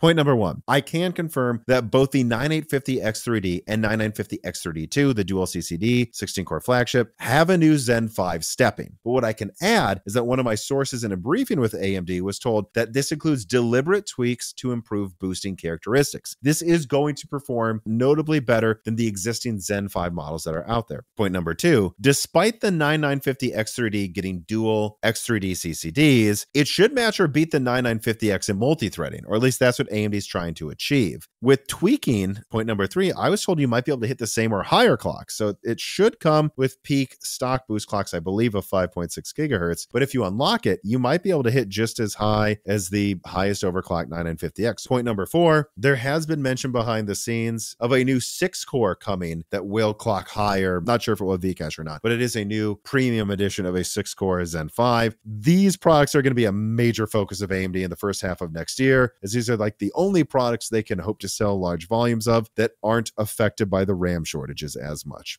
Point number one, I can confirm that both the 9850X3D and 9950X3D2, the dual CCD 16-core flagship, have a new Zen 5 stepping. But what I can add is that one of my sources in a briefing with AMD was told that this includes deliberate tweaks to improve boosting characteristics. This is going to perform notably better than the existing Zen 5 models that are out there. Point number two, despite the 9950X3D getting dual X3D CCDs, it should match or beat the 9950X in multi-threading, or at least that's what AMD's trying to achieve. With tweaking, point number three, I was told you might be able to hit the same or higher clocks. So it should come with peak stock boost clocks, I believe, of 5.6 gigahertz. But if you unlock it, you might be able to hit just as high as the highest overclock 9950X. Point number four, there has been mention behind the scenes of a new 6-core coming that will clock higher. Not sure if it will V-Cache or not, but it is a new premium edition of a 6-core Zen 5. These products are going to be a major focus of AMD in the first half of next year, as these are like the only products they can hope to sell large volumes of that aren't affected by the RAM shortages as much.